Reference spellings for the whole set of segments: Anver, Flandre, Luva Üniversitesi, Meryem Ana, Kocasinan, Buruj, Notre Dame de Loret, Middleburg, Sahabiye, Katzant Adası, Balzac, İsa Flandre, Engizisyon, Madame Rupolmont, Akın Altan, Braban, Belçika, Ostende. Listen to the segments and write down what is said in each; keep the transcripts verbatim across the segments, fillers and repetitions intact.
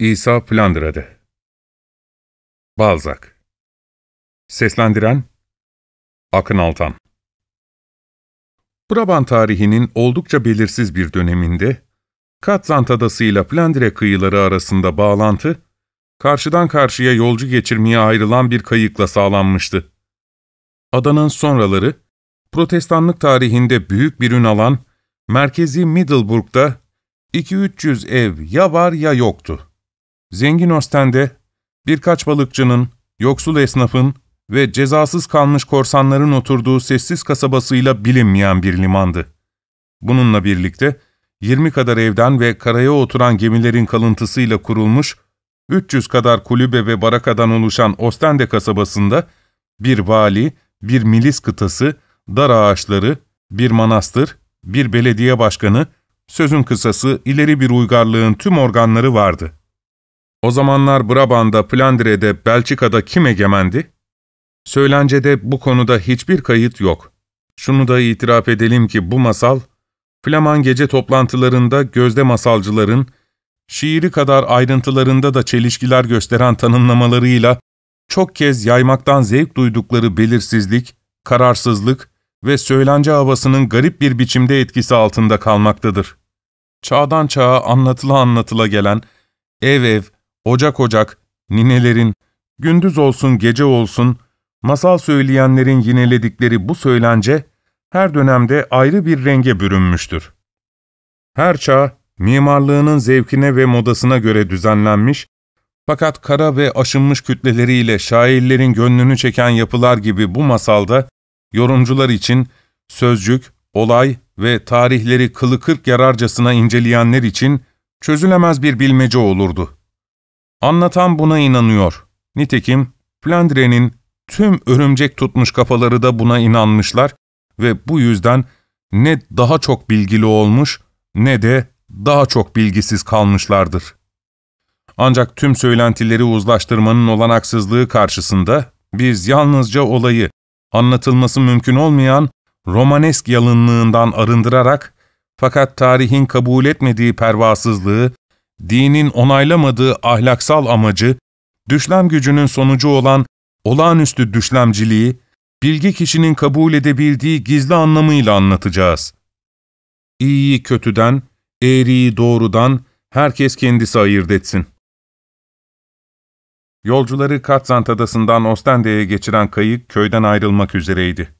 İsa Flandre'de. Balzac. Seslendiren Akın Altan. Braban tarihinin oldukça belirsiz bir döneminde, Katzant Adası ile Flandre kıyıları arasında bağlantı, karşıdan karşıya yolcu geçirmeye ayrılan bir kayıkla sağlanmıştı. Adanın sonraları, Protestanlık tarihinde büyük bir ün alan, merkezi Middleburg'da iki üç yüz ev ya var ya yoktu. Zengin Ostende, birkaç balıkçının, yoksul esnafın ve cezasız kalmış korsanların oturduğu sessiz kasabasıyla bilinmeyen bir limandı. Bununla birlikte, yirmi kadar evden ve karaya oturan gemilerin kalıntısıyla kurulmuş, üç yüz kadar kulübe ve barakadan oluşan Ostende kasabasında, bir vali, bir milis kıtası, dar ağaçları, bir manastır, bir belediye başkanı, sözün kısası ileri bir uygarlığın tüm organları vardı. O zamanlar Braban'da, Flandre'de, Belçika'da kim egemendi? Söylencede bu konuda hiçbir kayıt yok. Şunu da itiraf edelim ki bu masal, Flaman gece toplantılarında gözde masalcıların, şiiri kadar ayrıntılarında da çelişkiler gösteren tanımlamalarıyla çok kez yaymaktan zevk duydukları belirsizlik, kararsızlık ve söylence havasının garip bir biçimde etkisi altında kalmaktadır. Çağdan çağa anlatıla anlatıla gelen, ev ev, ocak ocak, ninelerin, gündüz olsun gece olsun, masal söyleyenlerin yineledikleri bu söylence, her dönemde ayrı bir renge bürünmüştür. Her çağ, mimarlığının zevkine ve modasına göre düzenlenmiş, fakat kara ve aşınmış kütleleriyle şairlerin gönlünü çeken yapılar gibi bu masalda, yorumcular için, sözcük, olay ve tarihleri kılı kırk yararcasına inceleyenler için çözülemez bir bilmece olurdu. Anlatan buna inanıyor. Nitekim Flandre'nin tüm örümcek tutmuş kafaları da buna inanmışlar ve bu yüzden ne daha çok bilgili olmuş ne de daha çok bilgisiz kalmışlardır. Ancak tüm söylentileri uzlaştırmanın olanaksızlığı karşısında biz yalnızca olayı, anlatılması mümkün olmayan romanesk yalınlığından arındırarak, fakat tarihin kabul etmediği pervasızlığı, dinin onaylamadığı ahlaksal amacı, düşlem gücünün sonucu olan olağanüstü düşlemciliği, bilge kişinin kabul edebildiği gizli anlamıyla anlatacağız. İyiyi kötüden, eğriyi doğrudan herkes kendisi ayırt etsin. Yolcuları Katzant Adası'ndan Ostende'ye geçiren kayık köyden ayrılmak üzereydi.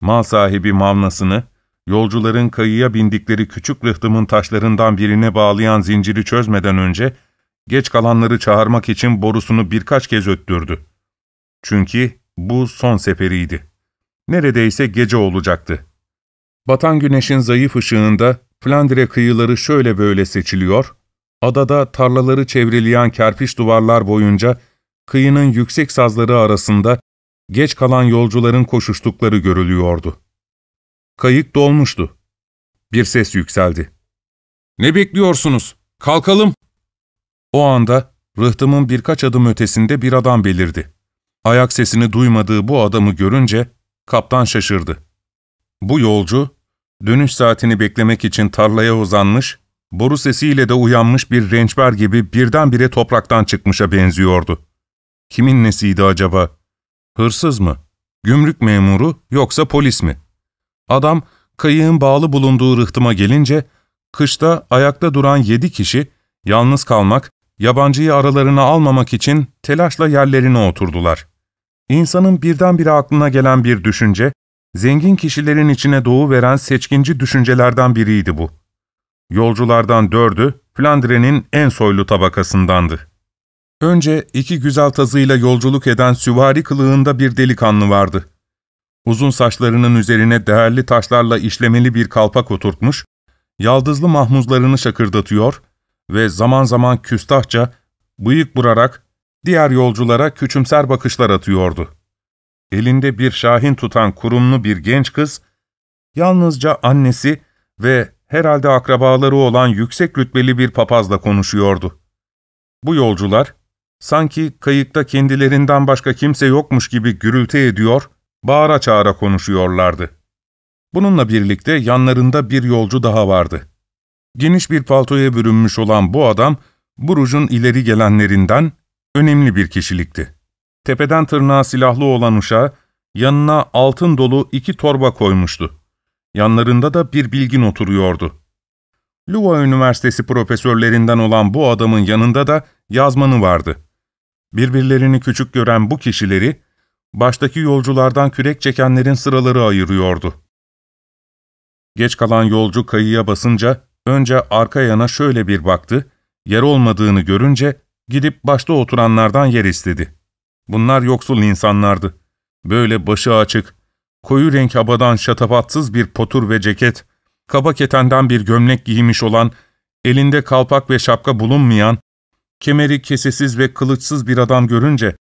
Mal sahibi mavnasını, yolcuların kayıya bindikleri küçük rıhtımın taşlarından birine bağlayan zinciri çözmeden önce, geç kalanları çağırmak için borusunu birkaç kez öttürdü. Çünkü bu son seferiydi. Neredeyse gece olacaktı. Batan güneşin zayıf ışığında Flandre kıyıları şöyle böyle seçiliyor, adada tarlaları çevreleyen kerpiç duvarlar boyunca kıyının yüksek sazları arasında geç kalan yolcuların koşuştukları görülüyordu. Kayık dolmuştu. Bir ses yükseldi. "Ne bekliyorsunuz? Kalkalım!" O anda rıhtımın birkaç adım ötesinde bir adam belirdi. Ayak sesini duymadığı bu adamı görünce kaptan şaşırdı. Bu yolcu, dönüş saatini beklemek için tarlaya uzanmış, boru sesiyle de uyanmış bir rençber gibi birdenbire topraktan çıkmışa benziyordu. Kimin nesiydi acaba? Hırsız mı? Gümrük memuru yoksa polis mi? Adam, kayığın bağlı bulunduğu rıhtıma gelince, kışta ayakta duran yedi kişi, yalnız kalmak, yabancıyı aralarına almamak için telaşla yerlerine oturdular. İnsanın birdenbire aklına gelen bir düşünce, zengin kişilerin içine doğuveren seçkinci düşüncelerden biriydi bu. Yolculardan dördü, Flandre'nin en soylu tabakasındandı. Önce iki güzel tazıyla yolculuk eden süvari kılığında bir delikanlı vardı. Uzun saçlarının üzerine değerli taşlarla işlemeli bir kalpak oturtmuş, yaldızlı mahmuzlarını şakırdatıyor ve zaman zaman küstahça, bıyık vurarak diğer yolculara küçümser bakışlar atıyordu. Elinde bir şahin tutan kurumlu bir genç kız, yalnızca annesi ve herhalde akrabaları olan yüksek rütbeli bir papazla konuşuyordu. Bu yolcular, sanki kayıkta kendilerinden başka kimse yokmuş gibi gürültü ediyor, bağıra çağıra konuşuyorlardı. Bununla birlikte yanlarında bir yolcu daha vardı. Geniş bir paltoya bürünmüş olan bu adam, Buruj'un ileri gelenlerinden önemli bir kişilikti. Tepeden tırnağa silahlı olan uşağı yanına altın dolu iki torba koymuştu. Yanlarında da bir bilgin oturuyordu. Luva Üniversitesi profesörlerinden olan bu adamın yanında da yazmanı vardı. Birbirlerini küçük gören bu kişileri, baştaki yolculardan kürek çekenlerin sıraları ayırıyordu. Geç kalan yolcu kayıya basınca, önce arka yana şöyle bir baktı, yer olmadığını görünce gidip başta oturanlardan yer istedi. Bunlar yoksul insanlardı. Böyle başı açık, koyu renk habadan şatafatsız bir potur ve ceket, kaba ketenden bir gömlek giymiş olan, elinde kalpak ve şapka bulunmayan, kemeri kesesiz ve kılıçsız bir adam görünce,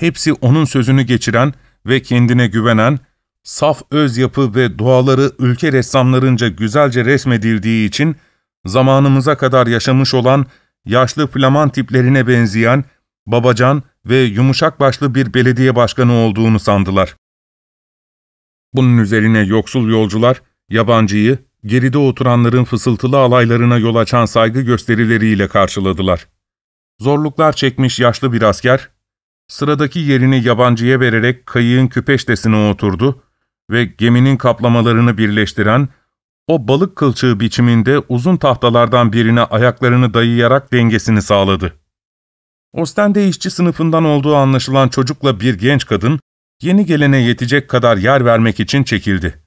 hepsi onun sözünü geçiren ve kendine güvenen, saf öz yapı ve doğaları ülke ressamlarınca güzelce resmedildiği için, zamanımıza kadar yaşamış olan, yaşlı Flaman tiplerine benzeyen, babacan ve yumuşak başlı bir belediye başkanı olduğunu sandılar. Bunun üzerine yoksul yolcular, yabancıyı, geride oturanların fısıltılı alaylarına yol açan saygı gösterileriyle karşıladılar. Zorluklar çekmiş yaşlı bir asker, sıradaki yerini yabancıya vererek kayığın küpeştesine oturdu ve geminin kaplamalarını birleştiren, o balık kılçığı biçiminde uzun tahtalardan birine ayaklarını dayayarak dengesini sağladı. Ostende işçi sınıfından olduğu anlaşılan çocukla bir genç kadın, yeni gelene yetecek kadar yer vermek için çekildi.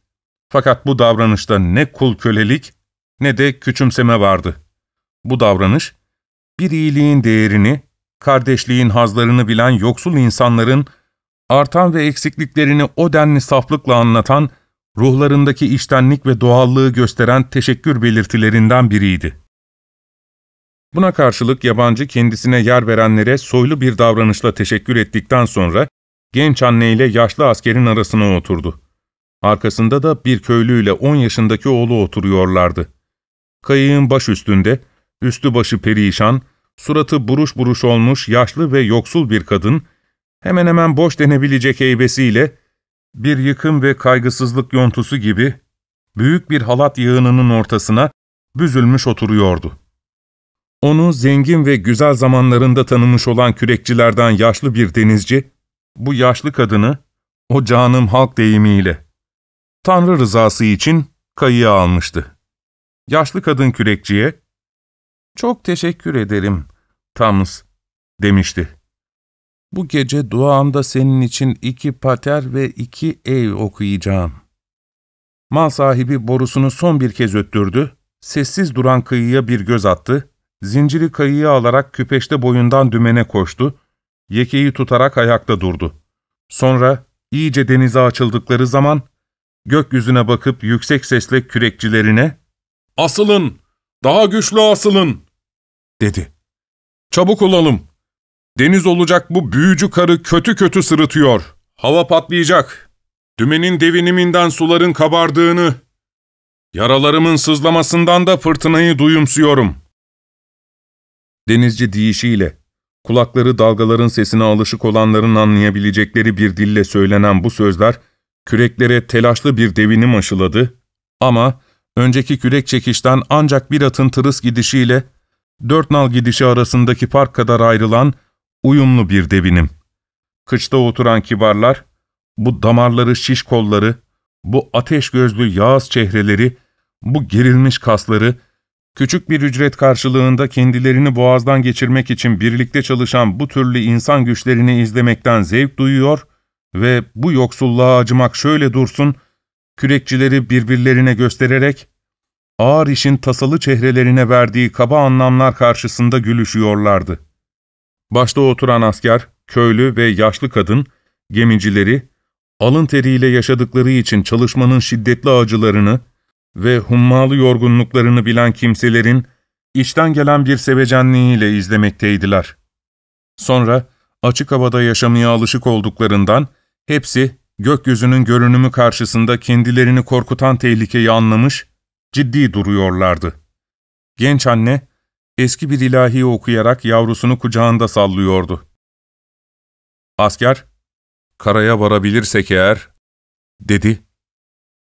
Fakat bu davranışta ne kul kölelik ne de küçümseme vardı. Bu davranış, bir iyiliğin değerini, kardeşliğin hazlarını bilen yoksul insanların, artan ve eksikliklerini o denli saflıkla anlatan, ruhlarındaki içtenlik ve doğallığı gösteren teşekkür belirtilerinden biriydi. Buna karşılık yabancı kendisine yer verenlere soylu bir davranışla teşekkür ettikten sonra, genç anne ile yaşlı askerin arasına oturdu. Arkasında da bir köylüyle on yaşındaki oğlu oturuyorlardı. Kayığın baş üstünde, üstü başı perişan, suratı buruş buruş olmuş yaşlı ve yoksul bir kadın, hemen hemen boş denebilecek heybesiyle, bir yıkım ve kaygısızlık yontusu gibi, büyük bir halat yığınının ortasına büzülmüş oturuyordu. Onu zengin ve güzel zamanlarında tanımış olan kürekçilerden yaşlı bir denizci, bu yaşlı kadını, o canım halk deyimiyle, Tanrı rızası için kayığa almıştı. Yaşlı kadın kürekçiye, "Çok teşekkür ederim, Thomas," demişti. "Bu gece duamda senin için iki pater ve iki ey okuyacağım." Mal sahibi borusunu son bir kez öttürdü, sessiz duran kıyıya bir göz attı, zinciri kayıya alarak küpeşte boyundan dümene koştu, yekeyi tutarak ayakta durdu. Sonra iyice denize açıldıkları zaman, gökyüzüne bakıp yüksek sesle kürekçilerine, "Asılın! Daha güçlü asılın!" dedi. "Çabuk olalım! Deniz olacak bu büyücü karı kötü kötü sırıtıyor. Hava patlayacak. Dümenin deviniminden suların kabardığını, yaralarımın sızlamasından da fırtınayı duyumsuyorum." Denizci deyişiyle, kulakları dalgaların sesine alışık olanların anlayabilecekleri bir dille söylenen bu sözler, küreklere telaşlı bir devinim aşıladı ama önceki kürek çekişten ancak bir atın tırıs gidişiyle dört nal gidişi arasındaki fark kadar ayrılan uyumlu bir devinim. Kıçta oturan kibarlar, bu damarları şiş kolları, bu ateş gözlü yağız çehreleri, bu gerilmiş kasları, küçük bir ücret karşılığında kendilerini boğazdan geçirmek için birlikte çalışan bu türlü insan güçlerini izlemekten zevk duyuyor ve bu yoksulluğa acımak şöyle dursun, kürekçileri birbirlerine göstererek, ağır işin tasalı çehrelerine verdiği kaba anlamlar karşısında gülüşüyorlardı. Başta oturan asker, köylü ve yaşlı kadın, gemicileri, alın teriyle yaşadıkları için çalışmanın şiddetli acılarını ve hummalı yorgunluklarını bilen kimselerin, içten gelen bir sevecenliğiyle izlemekteydiler. Sonra, açık havada yaşamaya alışık olduklarından, hepsi gökyüzünün görünümü karşısında kendilerini korkutan tehlikeyi anlamış, ciddi duruyorlardı. Genç anne, eski bir ilahi okuyarak yavrusunu kucağında sallıyordu. Asker, "Karaya varabilirsek eğer," dedi,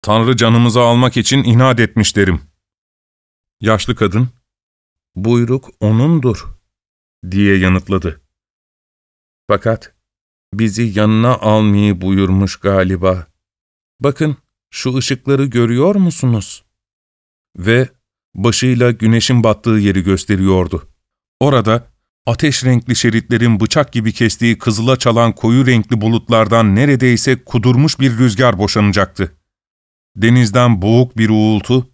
"Tanrı canımızı almak için inat etmiş derim." Yaşlı kadın, "Buyruk O'nundur," diye yanıtladı. Fakat bizi yanına almayı buyurmuş galiba. Bakın, şu ışıkları görüyor musunuz? Ve başıyla güneşin battığı yeri gösteriyordu. Orada ateş renkli şeritlerin bıçak gibi kestiği kızıla çalan koyu renkli bulutlardan neredeyse kudurmuş bir rüzgar boşanacaktı. Denizden boğuk bir uğultu,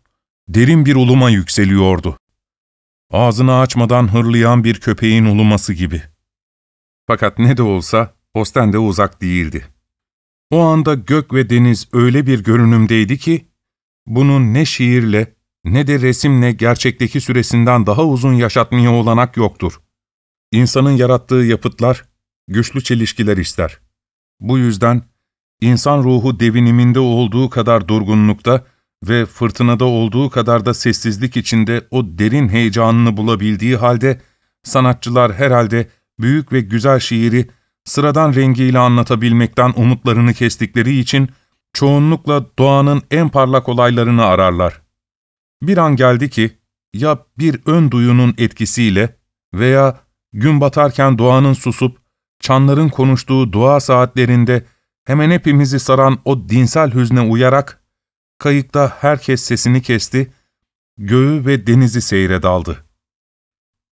derin bir uluma yükseliyordu. Ağzını açmadan hırlayan bir köpeğin uluması gibi. Fakat ne de olsa Ostende uzak değildi. O anda gök ve deniz öyle bir görünümdeydi ki, bunun ne şiirle ne de resimle gerçekteki süresinden daha uzun yaşatmaya olanak yoktur. İnsanın yarattığı yapıtlar güçlü çelişkiler ister. Bu yüzden insan ruhu deviniminde olduğu kadar durgunlukta ve fırtınada olduğu kadar da sessizlik içinde o derin heyecanını bulabildiği halde, sanatçılar herhalde büyük ve güzel şiiri sıradan rengiyle anlatabilmekten umutlarını kestikleri için çoğunlukla doğanın en parlak olaylarını ararlar. Bir an geldi ki, ya bir ön duyunun etkisiyle veya gün batarken doğanın susup, çanların konuştuğu dua saatlerinde hemen hepimizi saran o dinsel hüzne uyarak, kayıkta herkes sesini kesti, göğü ve denizi seyre daldı.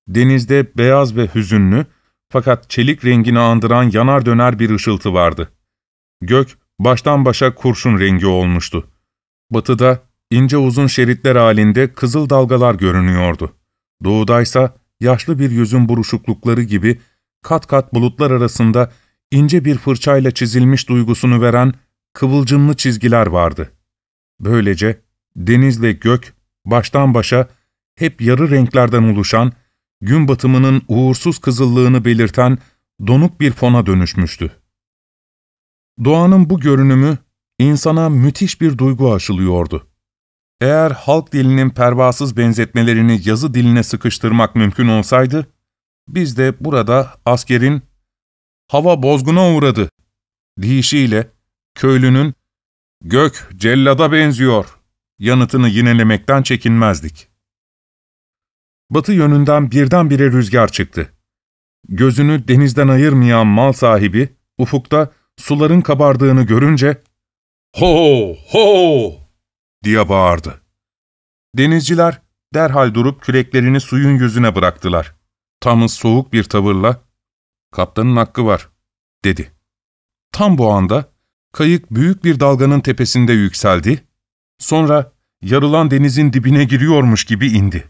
Denizde beyaz ve hüzünlü, fakat çelik rengini andıran yanar döner bir ışıltı vardı. Gök baştan başa kurşun rengi olmuştu. Batıda ince uzun şeritler halinde kızıl dalgalar görünüyordu. Doğudaysa yaşlı bir yüzün buruşuklukları gibi kat kat bulutlar arasında ince bir fırçayla çizilmiş duygusunu veren kıvılcımlı çizgiler vardı. Böylece denizle gök baştan başa hep yarı renklerden oluşan, gün batımının uğursuz kızıllığını belirten donuk bir fona dönüşmüştü. Doğanın bu görünümü insana müthiş bir duygu aşılıyordu. Eğer halk dilinin pervasız benzetmelerini yazı diline sıkıştırmak mümkün olsaydı, biz de burada askerin "hava bozguna uğradı" deyişiyle köylünün "gök cellada benziyor" yanıtını yinelemekten çekinmezdik. Batı yönünden birdenbire rüzgar çıktı. Gözünü denizden ayırmayan mal sahibi, ufukta suların kabardığını görünce "ho ho" diye bağırdı. Denizciler derhal durup küreklerini suyun yüzüne bıraktılar. Thomas soğuk bir tavırla "kaptanın hakkı var" dedi. Tam bu anda kayık büyük bir dalganın tepesinde yükseldi, sonra yarılan denizin dibine giriyormuş gibi indi.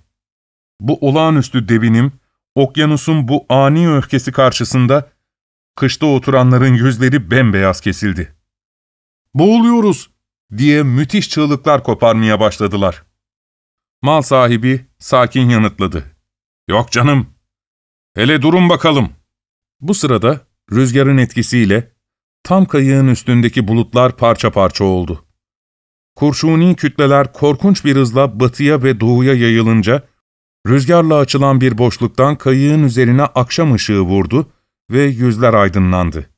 Bu olağanüstü devinim, okyanusun bu ani öfkesi karşısında kışta oturanların yüzleri bembeyaz kesildi. "Boğuluyoruz" diye müthiş çığlıklar koparmaya başladılar. Mal sahibi sakin yanıtladı. "Yok canım, hele durun bakalım." Bu sırada rüzgarın etkisiyle tam kayığın üstündeki bulutlar parça parça oldu. Kurşuni kütleler korkunç bir hızla batıya ve doğuya yayılınca, rüzgarla açılan bir boşluktan kayığın üzerine akşam ışığı vurdu ve yüzler aydınlandı.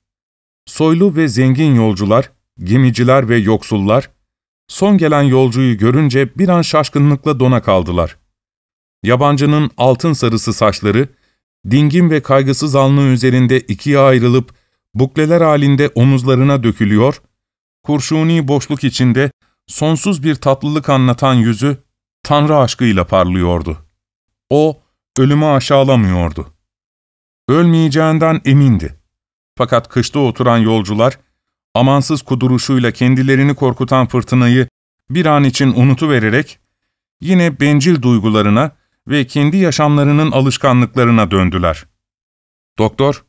Soylu ve zengin yolcular, gemiciler ve yoksullar, son gelen yolcuyu görünce bir an şaşkınlıkla dona kaldılar. Yabancının altın sarısı saçları, dingin ve kaygısız alnı üzerinde ikiye ayrılıp, bukleler halinde omuzlarına dökülüyor, kurşuni boşluk içinde sonsuz bir tatlılık anlatan yüzü, Tanrı aşkıyla parlıyordu. O, ölümü aşağılamıyordu. Ölmeyeceğinden emindi. Fakat kışta oturan yolcular, amansız kuduruşuyla kendilerini korkutan fırtınayı bir an için unutuvererek, yine bencil duygularına ve kendi yaşamlarının alışkanlıklarına döndüler. "Doktor,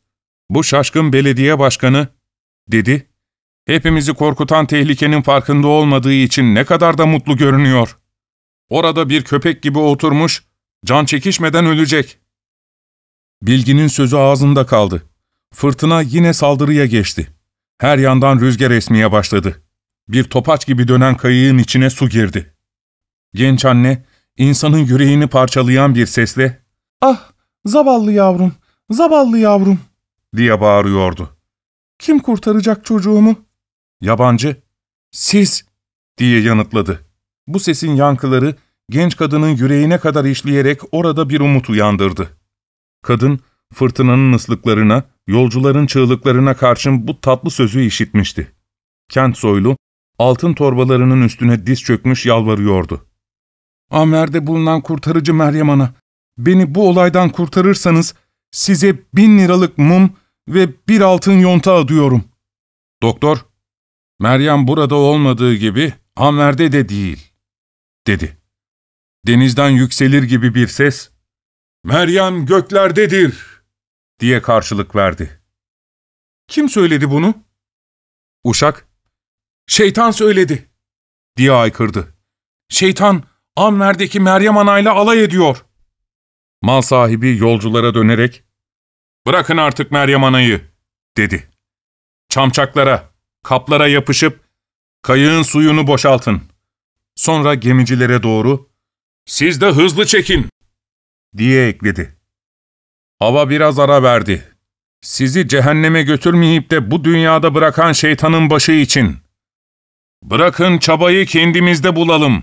bu şaşkın belediye başkanı," dedi, "hepimizi korkutan tehlikenin farkında olmadığı için ne kadar da mutlu görünüyor. Orada bir köpek gibi oturmuş, can çekişmeden ölecek." Bilginin sözü ağzında kaldı. Fırtına yine saldırıya geçti. Her yandan rüzgar esmeye başladı. Bir topaç gibi dönen kayığın içine su girdi. Genç anne, insanın yüreğini parçalayan bir sesle "ah, zavallı yavrum, zavallı yavrum" diye bağırıyordu. "Kim kurtaracak çocuğumu?" Yabancı, "siz" diye yanıtladı. Bu sesin yankıları, genç kadının yüreğine kadar işleyerek orada bir umut uyandırdı. Kadın Fırtınanın ıslıklarına, yolcuların çığlıklarına karşın bu tatlı sözü işitmişti. Kent soylu, altın torbalarının üstüne diz çökmüş yalvarıyordu. ''Amerde bulunan kurtarıcı Meryem Ana, beni bu olaydan kurtarırsanız size bin liralık mum ve bir altın yonta adıyorum.'' ''Doktor, Meryem burada olmadığı gibi Anver'de de değil.'' dedi. Denizden yükselir gibi bir ses, ''Meryem göklerdedir.'' diye karşılık verdi. ''Kim söyledi bunu?'' Uşak, ''Şeytan söyledi.'' diye aykırdı. ''Şeytan, Anver'deki Meryem Ana'yla alay ediyor.'' Mal sahibi yolculara dönerek, ''Bırakın artık Meryem Ana'yı.'' dedi. ''Çamçaklara, kaplara yapışıp kayığın suyunu boşaltın.'' Sonra gemicilere doğru, ''Siz de hızlı çekin.'' diye ekledi. Hava biraz ara verdi. ''Sizi cehenneme götürmeyip de bu dünyada bırakan şeytanın başı için. Bırakın çabayı kendimizde bulalım.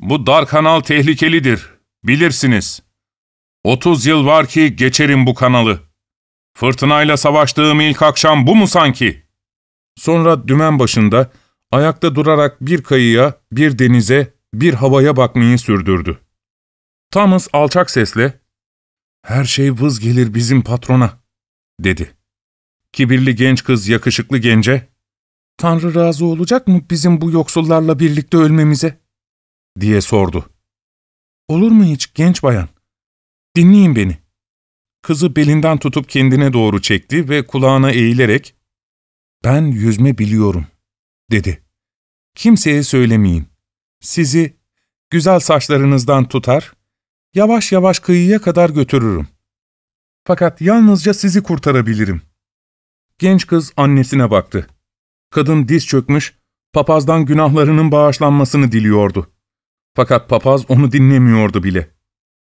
Bu dar kanal tehlikelidir, bilirsiniz. Otuz yıl var ki geçerim bu kanalı. Fırtınayla savaştığım ilk akşam bu mu sanki?'' Sonra dümen başında, ayakta durarak bir kayıya, bir denize, bir havaya bakmayı sürdürdü. Thomas alçak sesle, ''Her şey vız gelir bizim patrona.'' dedi. Kibirli genç kız yakışıklı gence, ''Tanrı razı olacak mı bizim bu yoksullarla birlikte ölmemize?'' diye sordu. ''Olur mu hiç genç bayan? Dinleyin beni.'' Kızı belinden tutup kendine doğru çekti ve kulağına eğilerek, ''Ben yüzme biliyorum.'' dedi. ''Kimseye söylemeyin. Sizi güzel saçlarınızdan tutar, yavaş yavaş kıyıya kadar götürürüm. Fakat yalnızca sizi kurtarabilirim.'' Genç kız annesine baktı. Kadın diz çökmüş, papazdan günahlarının bağışlanmasını diliyordu. Fakat papaz onu dinlemiyordu bile.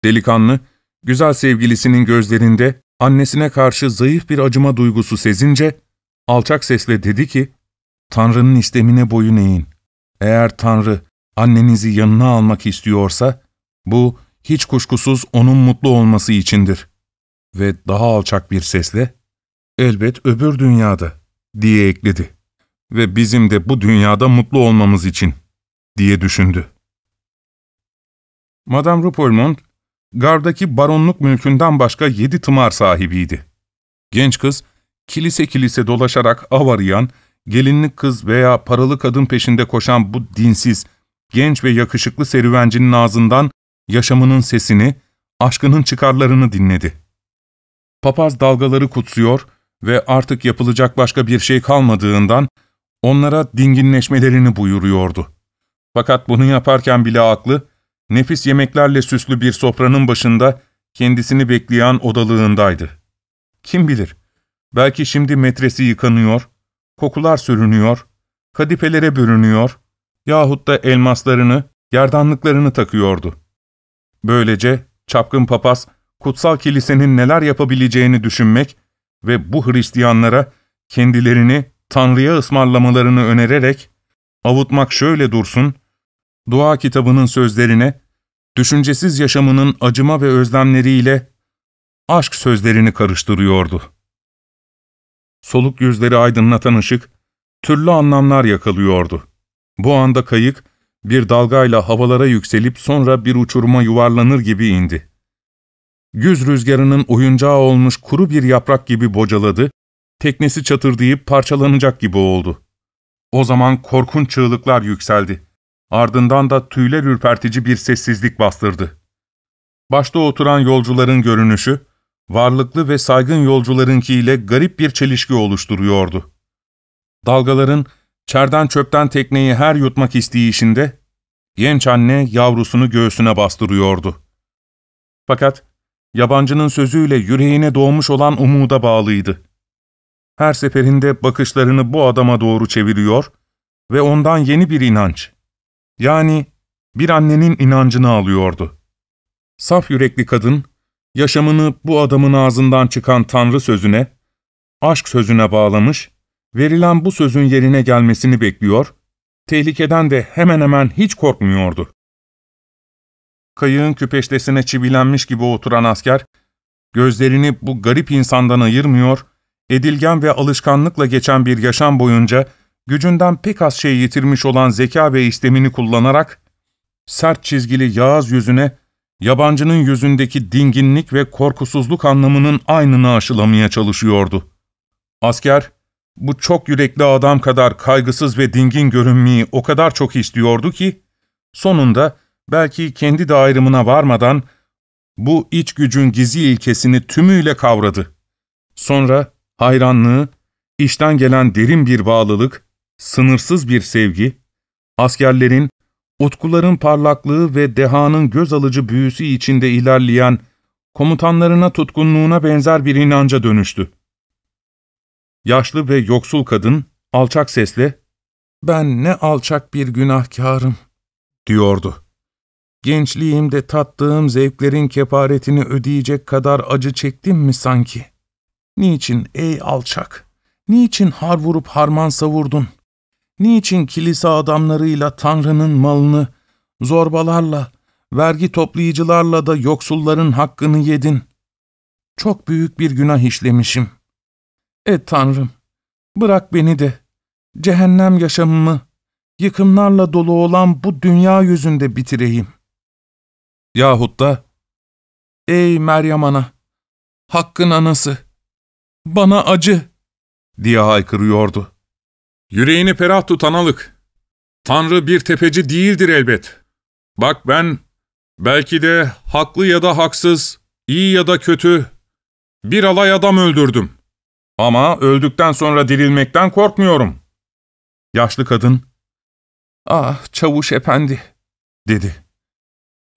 Delikanlı, güzel sevgilisinin gözlerinde annesine karşı zayıf bir acıma duygusu sezince, alçak sesle dedi ki, ''Tanrı'nın istemine boyun eğin. Eğer Tanrı annenizi yanına almak istiyorsa, bu hiç kuşkusuz onun mutlu olması içindir.'' Ve daha alçak bir sesle, ''Elbet öbür dünyada.'' diye ekledi. ''Ve bizim de bu dünyada mutlu olmamız için.'' diye düşündü. Madame Rupolmont, gardaki baronluk mülkünden başka yedi tımar sahibiydi. Genç kız, kilise kilise dolaşarak av arayan, gelinlik kız veya paralı kadın peşinde koşan bu dinsiz, genç ve yakışıklı serüvencinin ağzından yaşamının sesini, aşkının çıkarlarını dinledi. Papaz dalgaları kutsuyor ve artık yapılacak başka bir şey kalmadığından onlara dinginleşmelerini buyuruyordu. Fakat bunu yaparken bile aklı, nefis yemeklerle süslü bir sofranın başında kendisini bekleyen odalığındaydı. Kim bilir, belki şimdi metresi yıkanıyor, kokular sürünüyor, kadipelere bürünüyor yahut da elmaslarını, gerdanlıklarını takıyordu. Böylece çapkın papaz, kutsal kilisenin neler yapabileceğini düşünmek ve bu Hristiyanlara kendilerini Tanrı'ya ısmarlamalarını önererek, avutmak şöyle dursun, dua kitabının sözlerine, düşüncesiz yaşamının acıma ve özlemleriyle aşk sözlerini karıştırıyordu. Soluk yüzleri aydınlatan ışık, türlü anlamlar yakalıyordu. Bu anda kayık, bir dalgayla havalara yükselip sonra bir uçuruma yuvarlanır gibi indi. Güz rüzgarının oyuncağı olmuş kuru bir yaprak gibi bocaladı, teknesi çatırdayıp parçalanacak gibi oldu. O zaman korkunç çığlıklar yükseldi. Ardından da tüyler ürpertici bir sessizlik bastırdı. Başta oturan yolcuların görünüşü, varlıklı ve saygın yolcularınkiyle garip bir çelişki oluşturuyordu. Dalgaların çerden çöpten tekneyi her yutmak isteyişinde, genç anne yavrusunu göğsüne bastırıyordu. Fakat yabancının sözüyle yüreğine doğmuş olan umuda bağlıydı. Her seferinde bakışlarını bu adama doğru çeviriyor ve ondan yeni bir inanç, yani bir annenin inancını alıyordu. Saf yürekli kadın, yaşamını bu adamın ağzından çıkan Tanrı sözüne, aşk sözüne bağlamış, verilen bu sözün yerine gelmesini bekliyor, tehlikeden de hemen hemen hiç korkmuyordu. Kayığın küpeştesine çivilenmiş gibi oturan asker, gözlerini bu garip insandan ayırmıyor, edilgen ve alışkanlıkla geçen bir yaşam boyunca gücünden pek az şey yitirmiş olan zeka ve istemini kullanarak, sert çizgili yağız yüzüne, yabancının yüzündeki dinginlik ve korkusuzluk anlamının aynını aşılamaya çalışıyordu. Asker, bu çok yürekli adam kadar kaygısız ve dingin görünmeyi o kadar çok istiyordu ki, sonunda belki kendi de ayrımına varmadan bu iç gücün gizli ilkesini tümüyle kavradı. Sonra hayranlığı, işten gelen derin bir bağlılık, sınırsız bir sevgi, askerlerin, utkuların parlaklığı ve dehanın göz alıcı büyüsü içinde ilerleyen, komutanlarına tutkunluğuna benzer bir inanca dönüştü. Yaşlı ve yoksul kadın alçak sesle, "Ben ne alçak bir günahkârım," diyordu. "Gençliğimde tattığım zevklerin kefaretini ödeyecek kadar acı çektim mi sanki? Niçin ey alçak, niçin har vurup harman savurdun? Niçin kilise adamlarıyla Tanrı'nın malını, zorbalarla, vergi toplayıcılarla da yoksulların hakkını yedin? Çok büyük bir günah işlemişim. E Tanrım, bırak beni de, cehennem yaşamımı, yıkımlarla dolu olan bu dünya yüzünde bitireyim." Yahut da, "Ey Meryem Ana, Hakk'ın anası, bana acı," diye haykırıyordu. "Yüreğini ferah tut analık. Tanrı bir tefeci değildir elbet. Bak ben, belki de haklı ya da haksız, iyi ya da kötü, bir alay adam öldürdüm. Ama öldükten sonra dirilmekten korkmuyorum." Yaşlı kadın, "Ah çavuş efendi," dedi.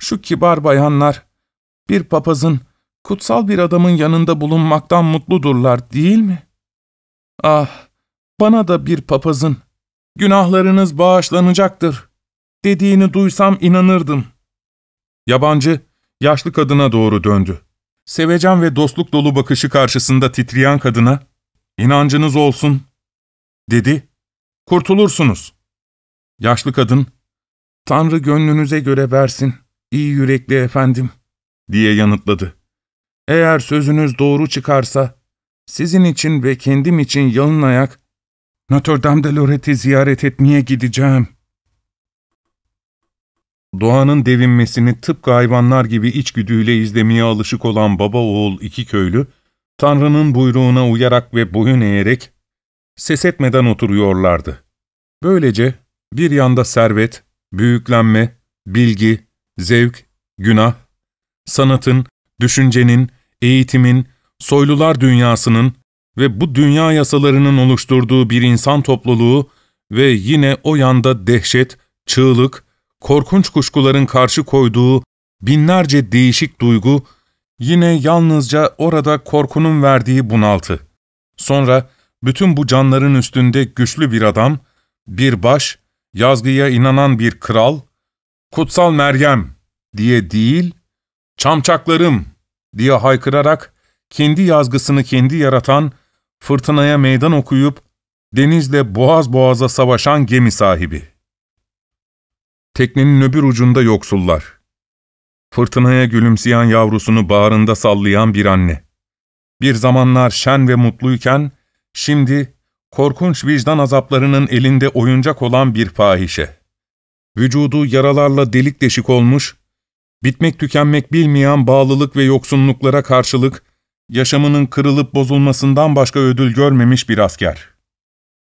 "Şu kibar bayanlar, bir papazın, kutsal bir adamın yanında bulunmaktan mutludurlar değil mi? Ah, bana da bir papazın, 'Günahlarınız bağışlanacaktır,' dediğini duysam inanırdım." Yabancı, yaşlı kadına doğru döndü. Sevecen ve dostluk dolu bakışı karşısında titreyen kadına, "İnancınız olsun," dedi. "Kurtulursunuz." Yaşlı kadın, "Tanrı gönlünüze göre versin, iyi yürekli efendim," diye yanıtladı. "Eğer sözünüz doğru çıkarsa, sizin için ve kendim için yalın ayak, Notre Dame de Loret'i ziyaret etmeye gideceğim." Doğanın devinmesini tıpkı hayvanlar gibi içgüdüyle izlemeye alışık olan baba oğul iki köylü, Tanrı'nın buyruğuna uyarak ve boyun eğerek, ses etmeden oturuyorlardı. Böylece bir yanda servet, büyüklenme, bilgi, zevk, günah, sanatın, düşüncenin, eğitimin, soylular dünyasının ve bu dünya yasalarının oluşturduğu bir insan topluluğu ve yine o yanda dehşet, çığlık, korkunç kuşkuların karşı koyduğu binlerce değişik duygu, yine yalnızca orada korkunun verdiği bunaltı. Sonra bütün bu canların üstünde güçlü bir adam, bir baş, yazgıya inanan bir kral, "Kutsal Meryem" diye değil, "Çamçaklarım" diye haykırarak kendi yazgısını kendi yaratan, fırtınaya meydan okuyup denizle boğaz boğaza savaşan gemi sahibi. Teknenin öbür ucunda yoksullar. Fırtınaya gülümseyen yavrusunu bağrında sallayan bir anne. Bir zamanlar şen ve mutluyken, şimdi korkunç vicdan azaplarının elinde oyuncak olan bir fahişe. Vücudu yaralarla delik deşik olmuş, bitmek tükenmek bilmeyen bağlılık ve yoksunluklara karşılık, yaşamının kırılıp bozulmasından başka ödül görmemiş bir asker.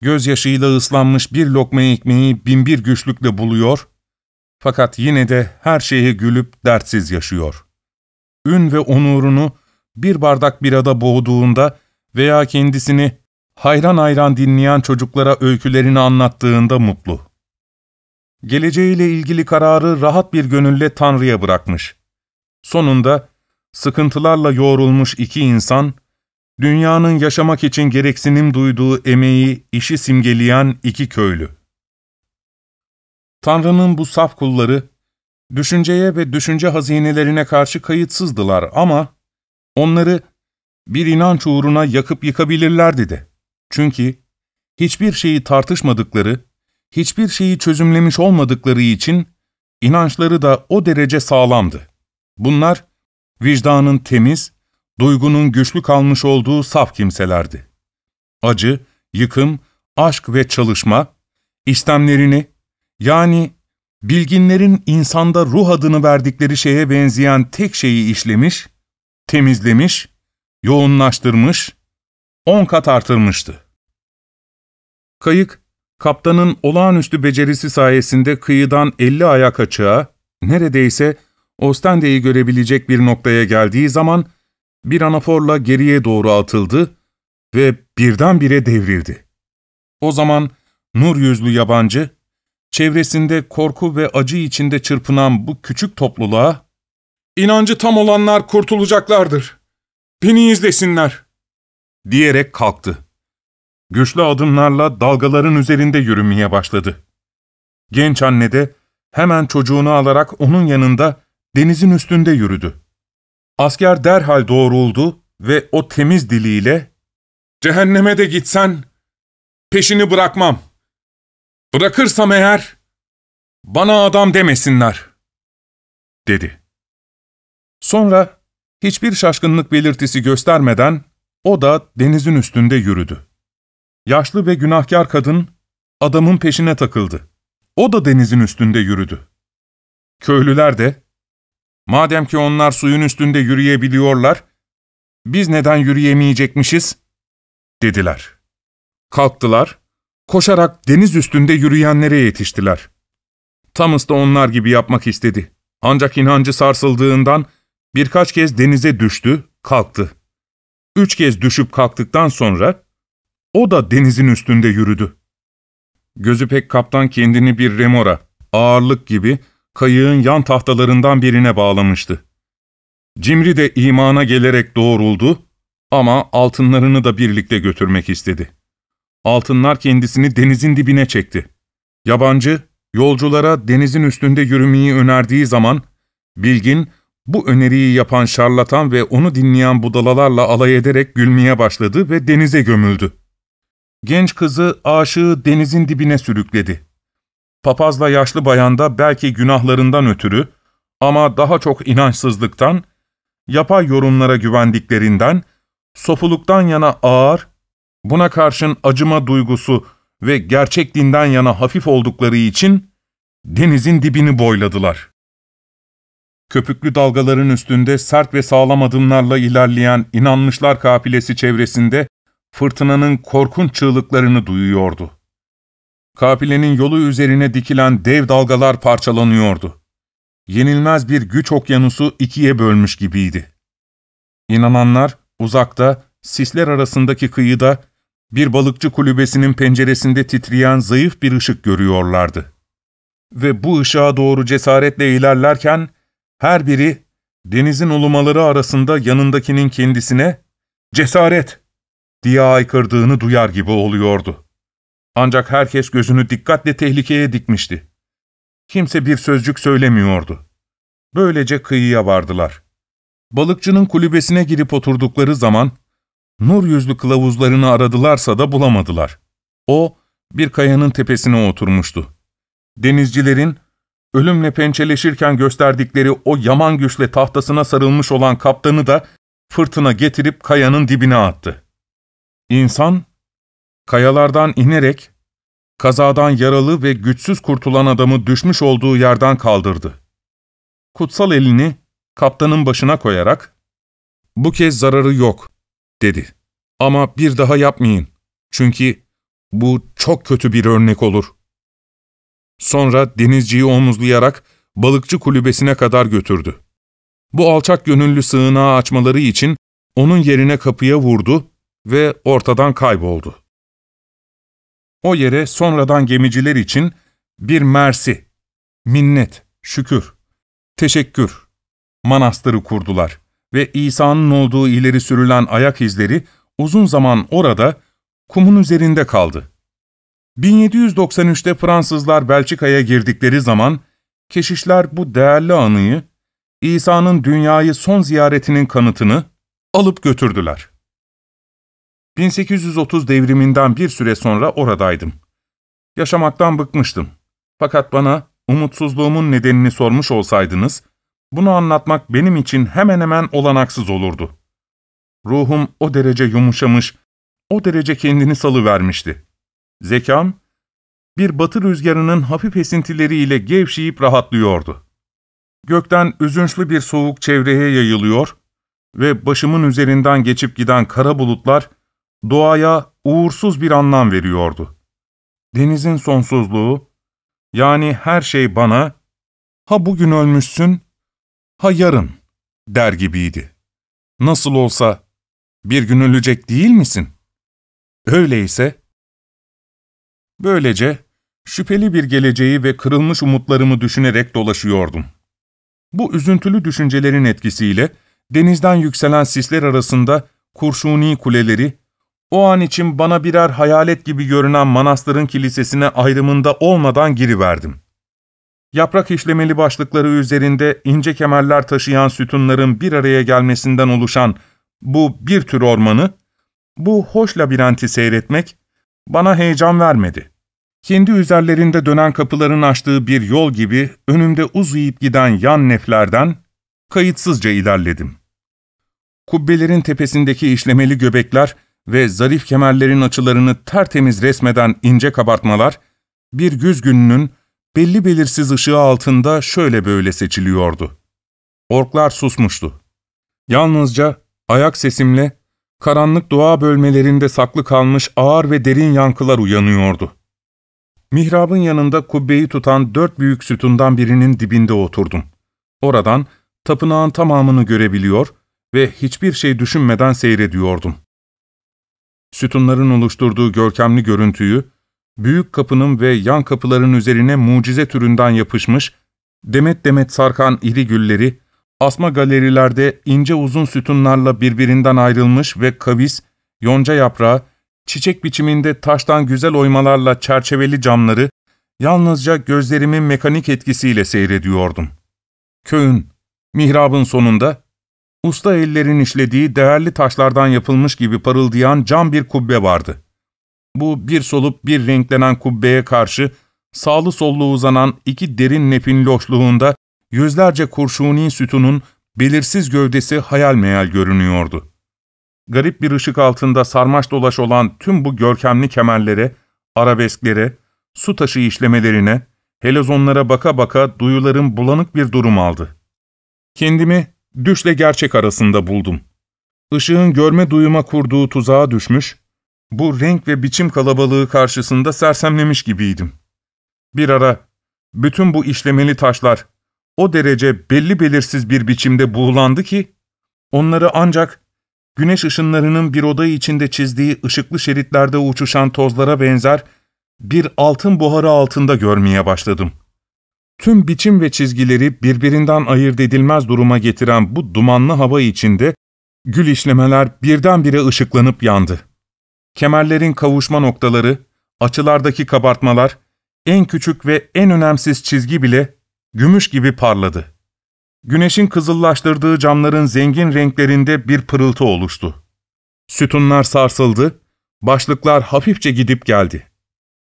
Gözyaşıyla ıslanmış bir lokma ekmeği binbir güçlükle buluyor, fakat yine de her şeye gülüp dertsiz yaşıyor. Ün ve onurunu bir bardak birada boğduğunda veya kendisini hayran hayran dinleyen çocuklara öykülerini anlattığında mutlu. Geleceğiyle ilgili kararı rahat bir gönülle Tanrı'ya bırakmış. Sonunda sıkıntılarla yoğrulmuş iki insan, dünyanın yaşamak için gereksinim duyduğu emeği, işi simgeleyen iki köylü. Tanrı'nın bu saf kulları, düşünceye ve düşünce hazinelerine karşı kayıtsızdılar ama onları bir inanç uğruna yakıp yıkabilirlerdi de. Çünkü hiçbir şeyi tartışmadıkları, hiçbir şeyi çözümlemiş olmadıkları için inançları da o derece sağlamdı. Bunlar vicdanın temiz, duygunun güçlü kalmış olduğu saf kimselerdi. Acı, yıkım, aşk ve çalışma, istemlerini, yani bilginlerin insanda ruh adını verdikleri şeye benzeyen tek şeyi işlemiş, temizlemiş, yoğunlaştırmış, on kat artırmıştı. Kayık, kaptanın olağanüstü becerisi sayesinde kıyıdan elli ayak açığa, neredeyse Ostende'yi görebilecek bir noktaya geldiği zaman bir anaforla geriye doğru atıldı ve birdenbire devrildi. O zaman nur yüzlü yabancı, çevresinde korku ve acı içinde çırpınan bu küçük topluluğa "İnancı tam olanlar kurtulacaklardır. Beni izlesinler." diyerek kalktı. Güçlü adımlarla dalgaların üzerinde yürümeye başladı. Genç anne de hemen çocuğunu alarak onun yanında denizin üstünde yürüdü. Asker derhal doğruldu ve o temiz diliyle "Cehenneme de gitsen peşini bırakmam. Bırakırsam eğer bana adam demesinler." dedi. Sonra hiçbir şaşkınlık belirtisi göstermeden o da denizin üstünde yürüdü. Yaşlı ve günahkar kadın adamın peşine takıldı. O da denizin üstünde yürüdü. Köylüler de, "Madem ki onlar suyun üstünde yürüyebiliyorlar, biz neden yürüyemeyecekmişiz?" dediler. Kalktılar, koşarak deniz üstünde yürüyenlere yetiştiler. Thomas da onlar gibi yapmak istedi. Ancak inancı sarsıldığından birkaç kez denize düştü, kalktı. Üç kez düşüp kalktıktan sonra o da denizin üstünde yürüdü. Gözü pek kaptan kendini bir remora, ağırlık gibi kayığın yan tahtalarından birine bağlamıştı. Cimri de imana gelerek doğruldu ama altınlarını da birlikte götürmek istedi. Altınlar kendisini denizin dibine çekti. Yabancı, yolculara denizin üstünde yürümeyi önerdiği zaman, bilgin, bu öneriyi yapan şarlatan ve onu dinleyen budalalarla alay ederek gülmeye başladı ve denize gömüldü. Genç kızı aşığı denizin dibine sürükledi. Papazla yaşlı bayan da belki günahlarından ötürü ama daha çok inançsızlıktan, yapay yorumlara güvendiklerinden, sofuluktan yana ağır, buna karşın acıma duygusu ve gerçek dinden yana hafif oldukları için denizin dibini boyladılar. Köpüklü dalgaların üstünde sert ve sağlam adımlarla ilerleyen inanmışlar kafilesi çevresinde fırtınanın korkunç çığlıklarını duyuyordu. Kafilenin yolu üzerine dikilen dev dalgalar parçalanıyordu. Yenilmez bir güç okyanusu ikiye bölmüş gibiydi. İnananlar uzakta, sisler arasındaki kıyıda, bir balıkçı kulübesinin penceresinde titreyen zayıf bir ışık görüyorlardı. Ve bu ışığa doğru cesaretle ilerlerken, her biri denizin ulumaları arasında yanındakinin kendisine "Cesaret!" diye haykırdığını duyar gibi oluyordu. Ancak herkes gözünü dikkatle tehlikeye dikmişti. Kimse bir sözcük söylemiyordu. Böylece kıyıya vardılar. Balıkçının kulübesine girip oturdukları zaman, nur yüzlü kılavuzlarını aradılarsa da bulamadılar. O, bir kayanın tepesine oturmuştu. Denizcilerin, ölümle pençeleşirken gösterdikleri o yaman güçle tahtasına sarılmış olan kaptanı da fırtına getirip kayanın dibine attı. İnsan, kayalardan inerek, kazadan yaralı ve güçsüz kurtulan adamı düşmüş olduğu yerden kaldırdı. Kutsal elini kaptanın başına koyarak, "Bu kez zararı yok," dedi. "Ama bir daha yapmayın, çünkü bu çok kötü bir örnek olur." Sonra denizciyi omuzlayarak balıkçı kulübesine kadar götürdü. Bu alçak gönüllü sığınağı açmaları için onun yerine kapıya vurdu ve ortadan kayboldu. O yere sonradan gemiciler için bir mersi, minnet, şükür, teşekkür manastırı kurdular ve İsa'nın olduğu ileri sürülen ayak izleri uzun zaman orada kumun üzerinde kaldı. bin yedi yüz doksan üçte Fransızlar Belçika'ya girdikleri zaman keşişler bu değerli anıyı, İsa'nın dünyayı son ziyaretinin kanıtını alıp götürdüler. bin sekiz yüz otuz devriminden bir süre sonra oradaydım. Yaşamaktan bıkmıştım. Fakat bana umutsuzluğumun nedenini sormuş olsaydınız, bunu anlatmak benim için hemen hemen olanaksız olurdu. Ruhum o derece yumuşamış, o derece kendini salıvermişti. Zekam, bir batı rüzgarının hafif esintileriyle gevşeyip rahatlıyordu. Gökten üzünçlü bir soğuk çevreye yayılıyor ve başımın üzerinden geçip giden kara bulutlar doğaya uğursuz bir anlam veriyordu. Denizin sonsuzluğu, yani her şey bana, ha bugün ölmüşsün, ha yarın der gibiydi. Nasıl olsa bir gün ölecek değil misin? Öyleyse, böylece şüpheli bir geleceği ve kırılmış umutlarımı düşünerek dolaşıyordum. Bu üzüntülü düşüncelerin etkisiyle denizden yükselen sisler arasında kurşuni kuleleri, o an için bana birer hayalet gibi görünen manastırın kilisesine ayrımında olmadan giriverdim. Yaprak işlemeli başlıkları üzerinde ince kemerler taşıyan sütunların bir araya gelmesinden oluşan bu bir tür ormanı, bu hoş labirenti seyretmek bana heyecan vermedi. Kendi üzerlerinde dönen kapıların açtığı bir yol gibi önümde uzayıp giden yan neflerden kayıtsızca ilerledim. Kubbelerin tepesindeki işlemeli göbekler ve zarif kemerlerin açılarını tertemiz resmeden ince kabartmalar, bir güz gününün belli belirsiz ışığı altında şöyle böyle seçiliyordu. Orklar susmuştu. Yalnızca ayak sesimle karanlık doğa bölmelerinde saklı kalmış ağır ve derin yankılar uyanıyordu. Mihrabın yanında kubbeyi tutan dört büyük sütundan birinin dibinde oturdum. Oradan tapınağın tamamını görebiliyor ve hiçbir şey düşünmeden seyrediyordum. Sütunların oluşturduğu görkemli görüntüyü, büyük kapının ve yan kapıların üzerine mucize türünden yapışmış, demet demet sarkan iri gülleri, asma galerilerde ince uzun sütunlarla birbirinden ayrılmış ve kavis, yonca yaprağı, çiçek biçiminde taştan güzel oymalarla çerçeveli camları, yalnızca gözlerimin mekanik etkisiyle seyrediyordum. Köyün, mihrabın sonunda, usta ellerin işlediği değerli taşlardan yapılmış gibi parıldayan cam bir kubbe vardı. Bu bir solup bir renklenen kubbeye karşı sağlı sollu uzanan iki derin nefin loşluğunda yüzlerce kurşuni sütunun belirsiz gövdesi hayal meyal görünüyordu. Garip bir ışık altında sarmaş dolaş olan tüm bu görkemli kemerlere, arabesklere, su taşı işlemelerine, helezonlara baka baka duyularım bulanık bir durum aldı. Kendimi düşle gerçek arasında buldum. Işığın görme duyuma kurduğu tuzağa düşmüş, bu renk ve biçim kalabalığı karşısında sersemlemiş gibiydim. Bir ara bütün bu işlemeli taşlar o derece belli belirsiz bir biçimde buğulandı ki, onları ancak güneş ışınlarının bir oda içinde çizdiği ışıklı şeritlerde uçuşan tozlara benzer bir altın buharı altında görmeye başladım. Tüm biçim ve çizgileri birbirinden ayırt edilmez duruma getiren bu dumanlı hava içinde gül işlemeler birdenbire ışıklanıp yandı. Kemerlerin kavuşma noktaları, açılardaki kabartmalar, en küçük ve en önemsiz çizgi bile gümüş gibi parladı. Güneşin kızıllaştırdığı camların zengin renklerinde bir pırıltı oluştu. Sütunlar sarsıldı, başlıklar hafifçe gidip geldi.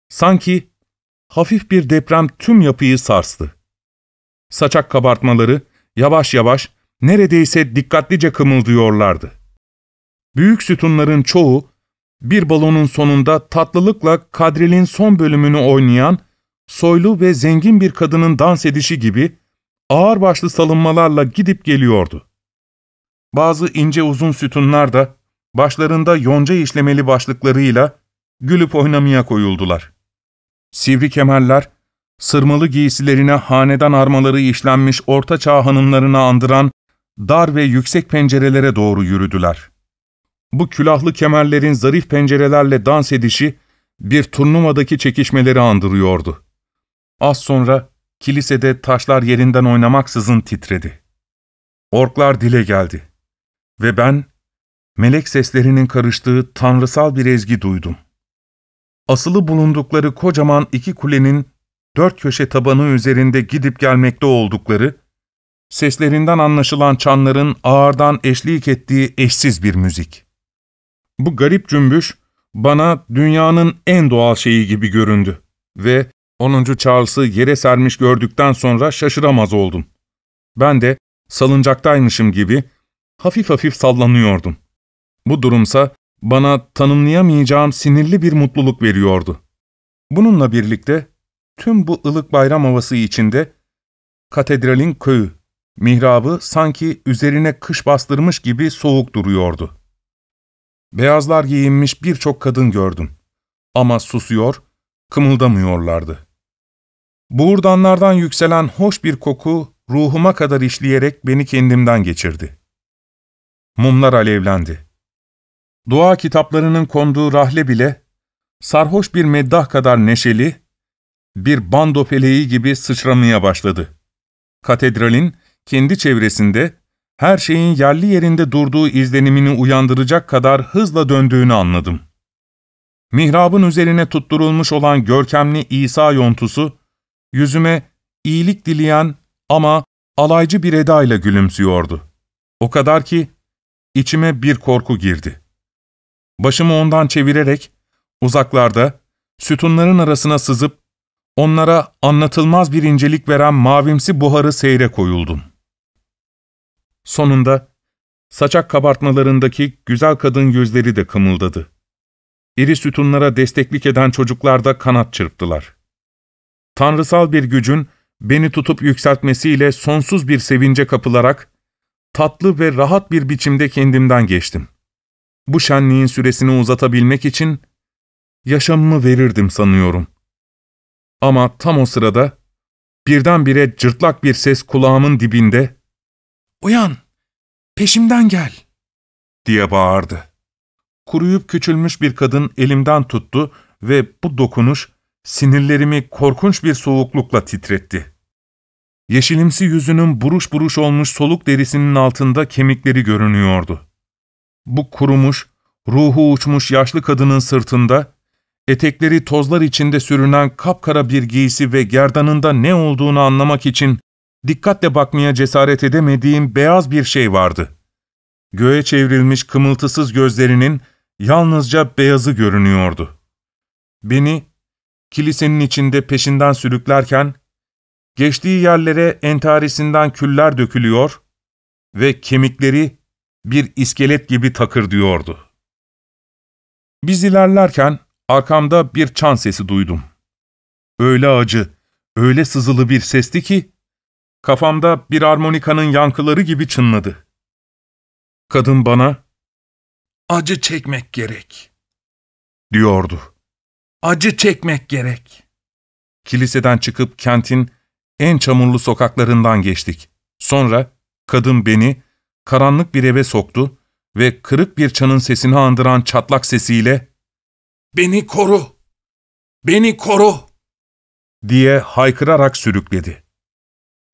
Sanki hafif bir deprem tüm yapıyı sarstı. Saçak kabartmaları yavaş yavaş, neredeyse dikkatlice kımıldıyorlardı. Büyük sütunların çoğu, bir balonun sonunda tatlılıkla kadrilin son bölümünü oynayan, soylu ve zengin bir kadının dans edişi gibi ağırbaşlı salınmalarla gidip geliyordu. Bazı ince uzun sütunlar da başlarında yonca işlemeli başlıklarıyla gülüp oynamaya koyuldular. Sivri kemerler, sırmalı giysilerine hanedan armaları işlenmiş ortaçağ hanımlarını andıran dar ve yüksek pencerelere doğru yürüdüler. Bu külahlı kemerlerin zarif pencerelerle dans edişi bir turnuvadaki çekişmeleri andırıyordu. Az sonra kilisede taşlar yerinden oynamaksızın titredi. Orklar dile geldi ve ben melek seslerinin karıştığı tanrısal bir ezgi duydum. Asılı bulundukları kocaman iki kulenin dört köşe tabanı üzerinde gidip gelmekte oldukları, seslerinden anlaşılan çanların ağırdan eşlik ettiği eşsiz bir müzik. Bu garip cümbüş bana dünyanın en doğal şeyi gibi göründü ve onuncu Charles'ı yere sermiş gördükten sonra şaşıramaz oldum. Ben de salıncaktaymışım gibi hafif hafif sallanıyordum. Bu durumsa bana tanımlayamayacağım sinirli bir mutluluk veriyordu. Bununla birlikte tüm bu ılık bayram havası içinde katedralin köyü, mihrabı sanki üzerine kış bastırmış gibi soğuk duruyordu. Beyazlar giyinmiş birçok kadın gördüm ama susuyor, kımıldamıyorlardı. Buğurdanlardan yükselen hoş bir koku ruhuma kadar işleyerek beni kendimden geçirdi. Mumlar alevlendi. Dua kitaplarının konduğu rahle bile sarhoş bir meddah kadar neşeli, bir bando peleği gibi sıçramaya başladı. Katedralin kendi çevresinde her şeyin yerli yerinde durduğu izlenimini uyandıracak kadar hızla döndüğünü anladım. Mihrabın üzerine tutturulmuş olan görkemli İsa yontusu, yüzüme iyilik dileyen ama alaycı bir edayla gülümsüyordu. O kadar ki içime bir korku girdi. Başımı ondan çevirerek uzaklarda, sütunların arasına sızıp, onlara anlatılmaz bir incelik veren mavimsi buharı seyre koyuldum. Sonunda, saçak kabartmalarındaki güzel kadın yüzleri de kımıldadı. İri sütunlara desteklik eden çocuklar da kanat çırptılar. Tanrısal bir gücün beni tutup yükseltmesiyle sonsuz bir sevince kapılarak, tatlı ve rahat bir biçimde kendimden geçtim. Bu şenliğin süresini uzatabilmek için yaşamımı verirdim sanıyorum. Ama tam o sırada birdenbire cırtlak bir ses kulağımın dibinde "Uyan, peşimden gel!" diye bağırdı. Kuruyup küçülmüş bir kadın elimden tuttu ve bu dokunuş sinirlerimi korkunç bir soğuklukla titretti. Yeşilimsi yüzünün buruş buruş olmuş soluk derisinin altında kemikleri görünüyordu. Bu kurumuş, ruhu uçmuş yaşlı kadının sırtında, etekleri tozlar içinde sürünen kapkara bir giysi ve gerdanında ne olduğunu anlamak için dikkatle bakmaya cesaret edemediğim beyaz bir şey vardı. Göğe çevrilmiş kımıltısız gözlerinin yalnızca beyazı görünüyordu. Beni kilisenin içinde peşinden sürüklerken, geçtiği yerlere entarisinden küller dökülüyor ve kemikleri bir iskelet gibi takırdıyordu. Biz ilerlerken arkamda bir çan sesi duydum. Öyle acı, öyle sızılı bir sesti ki, kafamda bir armonikanın yankıları gibi çınladı. Kadın bana, "Acı çekmek gerek," diyordu. "Acı çekmek gerek." Kiliseden çıkıp kentin en çamurlu sokaklarından geçtik. Sonra kadın beni karanlık bir eve soktu ve kırık bir çanın sesini andıran çatlak sesiyle, "Beni koru! Beni koru!" diye haykırarak sürükledi.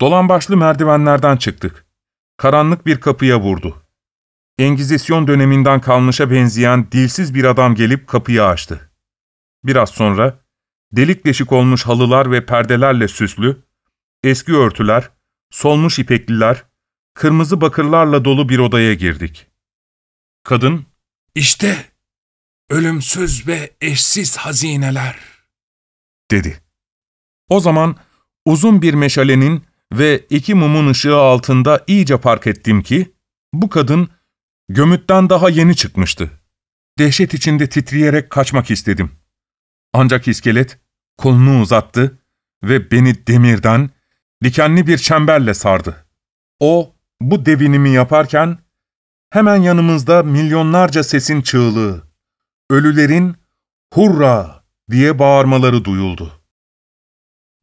Dolambaçlı merdivenlerden çıktık. Karanlık bir kapıya vurdu. Engizisyon döneminden kalmışa benzeyen dilsiz bir adam gelip kapıyı açtı. Biraz sonra delik deşik olmuş halılar ve perdelerle süslü, eski örtüler, solmuş ipekliler, kırmızı bakırlarla dolu bir odaya girdik. Kadın, "İşte ölümsüz ve eşsiz hazineler," dedi. O zaman uzun bir meşalenin ve iki mumun ışığı altında iyice fark ettim ki, bu kadın gömütten daha yeni çıkmıştı. Dehşet içinde titreyerek kaçmak istedim. Ancak iskelet kolunu uzattı ve beni demirden, dikenli bir çemberle sardı. O, bu devinimi yaparken, hemen yanımızda milyonlarca sesin çığlığı, ölülerin "Hurra!" diye bağırmaları duyuldu.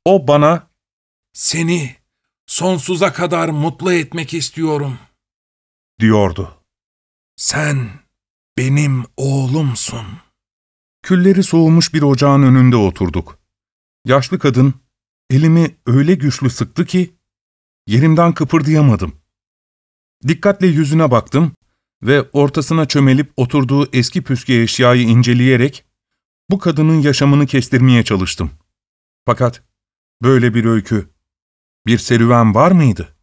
O bana, "Seni sonsuza kadar mutlu etmek istiyorum," diyordu. "Sen benim oğlumsun." Külleri soğumuş bir ocağın önünde oturduk. Yaşlı kadın elimi öyle güçlü sıktı ki yerimden kıpırdayamadım. Dikkatle yüzüne baktım ve ortasına çömelip oturduğu eski püskü eşyayı inceleyerek bu kadının yaşamını kestirmeye çalıştım. Fakat böyle bir öykü, bir serüven var mıydı?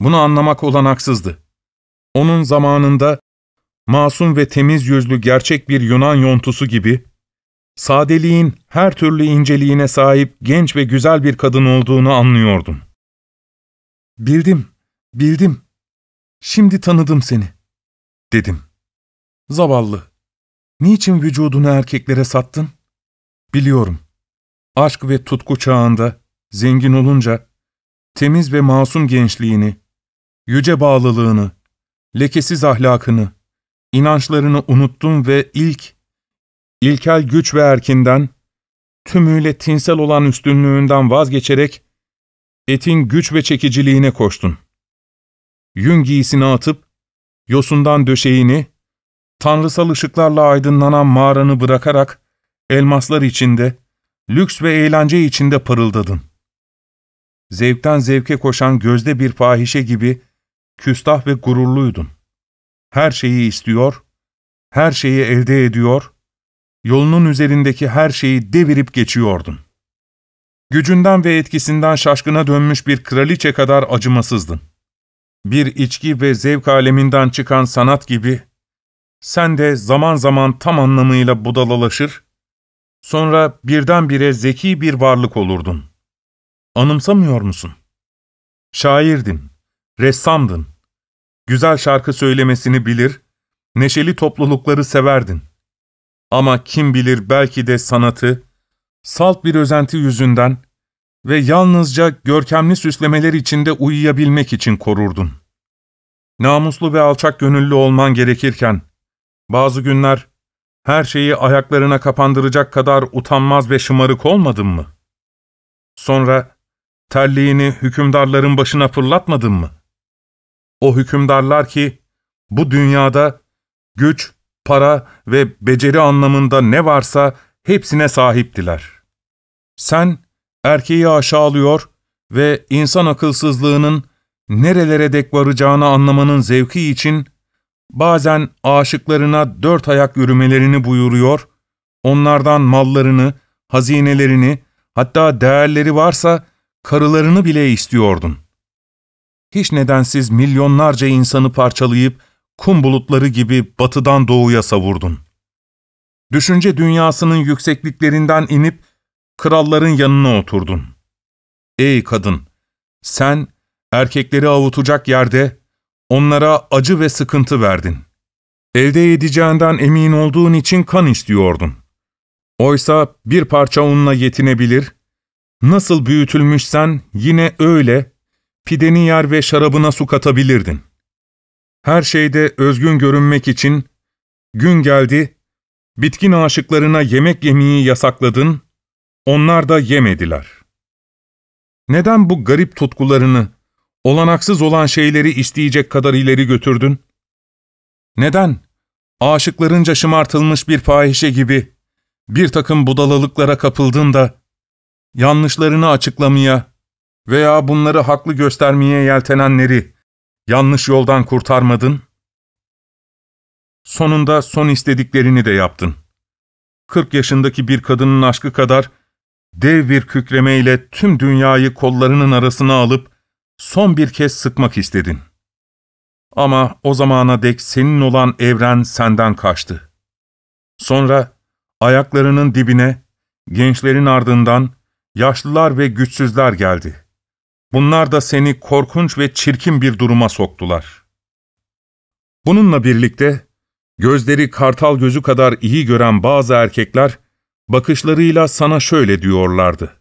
Bunu anlamak olanaksızdı. Onun zamanında masum ve temiz yüzlü gerçek bir Yunan yontusu gibi, sadeliğin her türlü inceliğine sahip genç ve güzel bir kadın olduğunu anlıyordum. "Bildim, bildim. Şimdi tanıdım seni," dedim. Zavallı. Niçin vücudunu erkeklere sattın? Biliyorum. Aşk ve tutku çağında, zengin olunca, temiz ve masum gençliğini, yüce bağlılığını, lekesiz ahlakını, inançlarını unuttun ve ilk, ilkel güç ve erkinden, tümüyle tinsel olan üstünlüğünden vazgeçerek, etin güç ve çekiciliğine koştun. Yün giysini atıp, yosundan döşeğini, tanrısal ışıklarla aydınlanan mağaranı bırakarak, elmaslar içinde, lüks ve eğlence içinde parıldadın. Zevkten zevke koşan gözde bir fahişe gibi, küstah ve gururluydun. Her şeyi istiyor, her şeyi elde ediyor, yolunun üzerindeki her şeyi devirip geçiyordun. Gücünden ve etkisinden şaşkına dönmüş bir kraliçe kadar acımasızdın. Bir içki ve zevk aleminden çıkan sanat gibi, sen de zaman zaman tam anlamıyla budalalaşır, sonra birdenbire zeki bir varlık olurdun. Anımsamıyor musun? Şairdin, ressamdın, güzel şarkı söylemesini bilir, neşeli toplulukları severdin. Ama kim bilir belki de sanatı, salt bir özenti yüzünden ve yalnızca görkemli süslemeler içinde uyuyabilmek için korurdun. Namuslu ve alçak gönüllü olman gerekirken, bazı günler her şeyi ayaklarına kapandıracak kadar utanmaz ve şımarık olmadın mı? Sonra terliğini hükümdarların başına fırlatmadın mı? O hükümdarlar ki bu dünyada güç, para ve beceri anlamında ne varsa hepsine sahiptiler. Sen erkeği aşağılıyor ve insan akılsızlığının nerelere dek varacağını anlamanın zevki için bazen aşıklarına dört ayak yürümelerini buyuruyor, onlardan mallarını, hazinelerini, hatta değerleri varsa karılarını bile istiyordun. Hiç nedensiz milyonlarca insanı parçalayıp kum bulutları gibi batıdan doğuya savurdun. Düşünce dünyasının yüksekliklerinden inip kralların yanına oturdun. Ey kadın, sen erkekleri avutacak yerde onlara acı ve sıkıntı verdin. Elde edeceğinden emin olduğun için kan istiyordun. Oysa bir parça unla yetinebilir, nasıl büyütülmüşsen yine öyle pideni yer ve şarabına su katabilirdin. Her şeyde özgün görünmek için gün geldi, bitkin aşıklarına yemek yemeyi yasakladın, onlar da yemediler. Neden bu garip tutkularını, olanaksız olan şeyleri isteyecek kadar ileri götürdün? Neden aşıklarınca şımartılmış bir fahişe gibi bir takım budalalıklara kapıldın da yanlışlarını açıklamaya veya bunları haklı göstermeye yeltenenleri yanlış yoldan kurtarmadın? Sonunda son istediklerini de yaptın. kırk yaşındaki bir kadının aşkı kadar dev bir kükremeyle tüm dünyayı kollarının arasına alıp son bir kez sıkmak istedin. Ama o zamana dek senin olan evren senden kaçtı. Sonra ayaklarının dibine gençlerin ardından yaşlılar ve güçsüzler geldi. Bunlar da seni korkunç ve çirkin bir duruma soktular. Bununla birlikte gözleri kartal gözü kadar iyi gören bazı erkekler bakışlarıyla sana şöyle diyorlardı: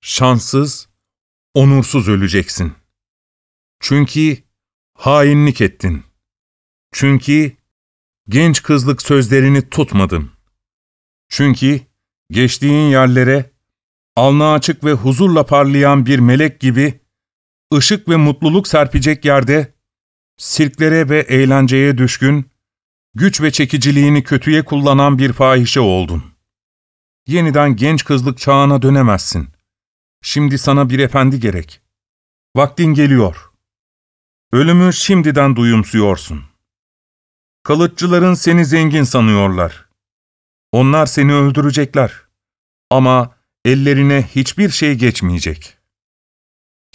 şanssız, onursuz öleceksin. Çünkü hainlik ettin. Çünkü genç kızlık sözlerini tutmadın. Çünkü geçtiğin yerlere alnı açık ve huzurla parlayan bir melek gibi ışık ve mutluluk serpecek yerde sirklere ve eğlenceye düşkün, güç ve çekiciliğini kötüye kullanan bir fahişe oldun. Yeniden genç kızlık çağına dönemezsin. Şimdi sana bir efendi gerek. Vaktin geliyor. Ölümü şimdiden duyumsuyorsun. Kılıççıların seni zengin sanıyorlar. Onlar seni öldürecekler. Ama ellerine hiçbir şey geçmeyecek.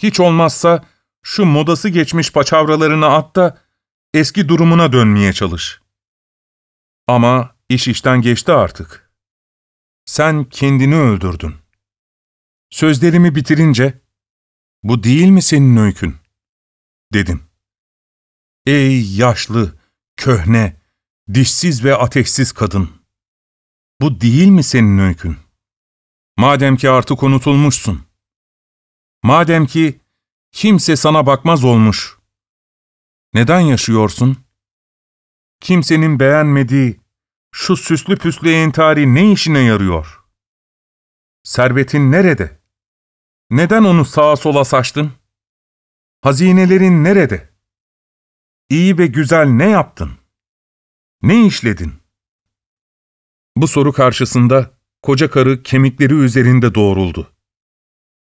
Hiç olmazsa şu modası geçmiş paçavralarını at da eski durumuna dönmeye çalış. Ama iş işten geçti artık. Sen kendini öldürdün. Sözlerimi bitirince, "Bu değil mi senin öykün?" dedim. Ey yaşlı, köhne, dişsiz ve ateşsiz kadın. Bu değil mi senin öykün? Madem ki artık unutulmuşsun. Madem ki kimse sana bakmaz olmuş. Neden yaşıyorsun? Kimsenin beğenmediği şu süslü püslü entari ne işine yarıyor? Servetin nerede? Neden onu sağa sola saçtın? Hazinelerin nerede? İyi ve güzel ne yaptın? Ne işledin? Bu soru karşısında koca karı kemikleri üzerinde doğruldu.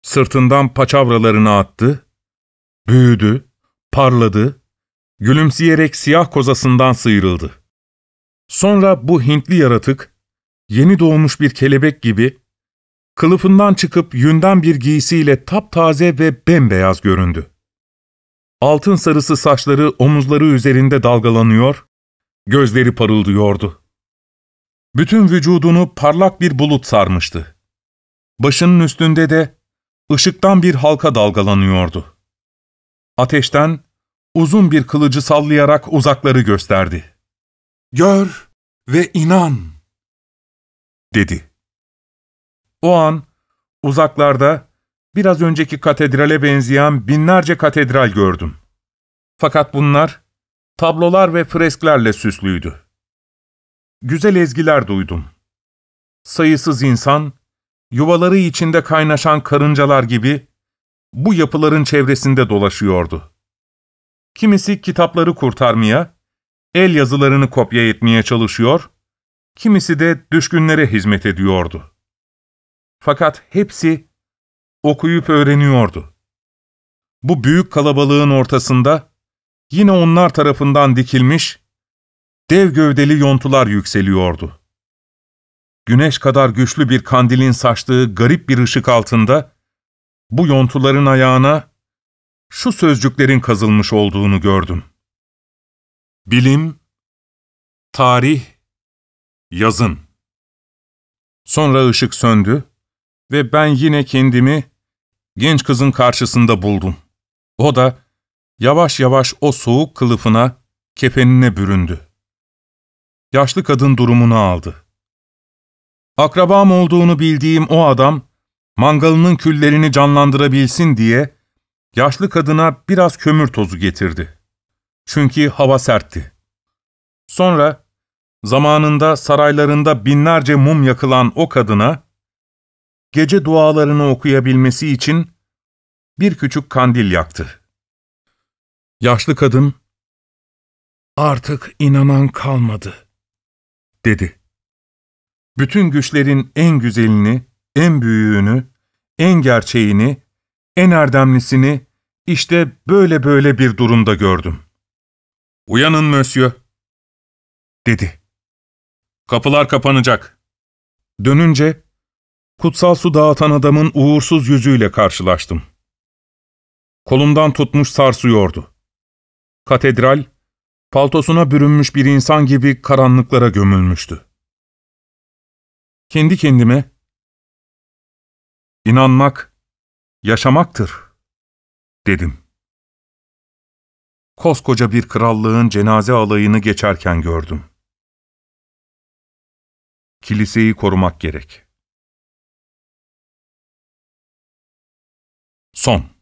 Sırtından paçavralarını attı, büyüdü, parladı, gülümseyerek siyah kozasından sıyrıldı. Sonra bu Hintli yaratık, yeni doğmuş bir kelebek gibi, kılıfından çıkıp yünden bir giysiyle taptaze ve bembeyaz göründü. Altın sarısı saçları omuzları üzerinde dalgalanıyor, gözleri parıldıyordu. Bütün vücudunu parlak bir bulut sarmıştı. Başının üstünde de ışıktan bir halka dalgalanıyordu. Ateşten uzun bir kılıcı sallayarak uzakları gösterdi. "Gör ve inan," dedi. O an uzaklarda biraz önceki katedrale benzeyen binlerce katedral gördüm. Fakat bunlar tablolar ve fresklerle süslüydü. Güzel ezgiler duydum. Sayısız insan, yuvaları içinde kaynaşan karıncalar gibi bu yapıların çevresinde dolaşıyordu. Kimisi kitapları kurtarmaya, el yazılarını kopya etmeye çalışıyor, kimisi de düşkünlere hizmet ediyordu. Fakat hepsi okuyup öğreniyordu. Bu büyük kalabalığın ortasında yine onlar tarafından dikilmiş, dev gövdeli yontular yükseliyordu. Güneş kadar güçlü bir kandilin saçtığı garip bir ışık altında, bu yontuların ayağına şu sözcüklerin kazılmış olduğunu gördüm. Bilim, tarih, yazın. Sonra ışık söndü ve ben yine kendimi genç kızın karşısında buldum. O da yavaş yavaş o soğuk kılıfına, kefenine büründü. Yaşlı kadın durumunu aldı. Akrabam olduğunu bildiğim o adam, mangalının küllerini canlandırabilsin diye yaşlı kadına biraz kömür tozu getirdi. Çünkü hava sertti. Sonra zamanında saraylarında binlerce mum yakılan o kadına, gece dualarını okuyabilmesi için bir küçük kandil yaktı. Yaşlı kadın, "Artık inanan kalmadı," dedi. Bütün güçlerin en güzelini, en büyüğünü, en gerçeğini, en erdemlisini işte böyle böyle bir durumda gördüm. "Uyanın monsieur," dedi. "Kapılar kapanacak." Dönünce kutsal su dağıtan adamın uğursuz yüzüyle karşılaştım. Kolumdan tutmuş sarsıyordu. Katedral, paltosuna bürünmüş bir insan gibi karanlıklara gömülmüştü. Kendi kendime, "İnanmak, yaşamaktır," dedim. Koskoca bir krallığın cenaze alayını geçerken gördüm. Kiliseyi korumak gerek. Son.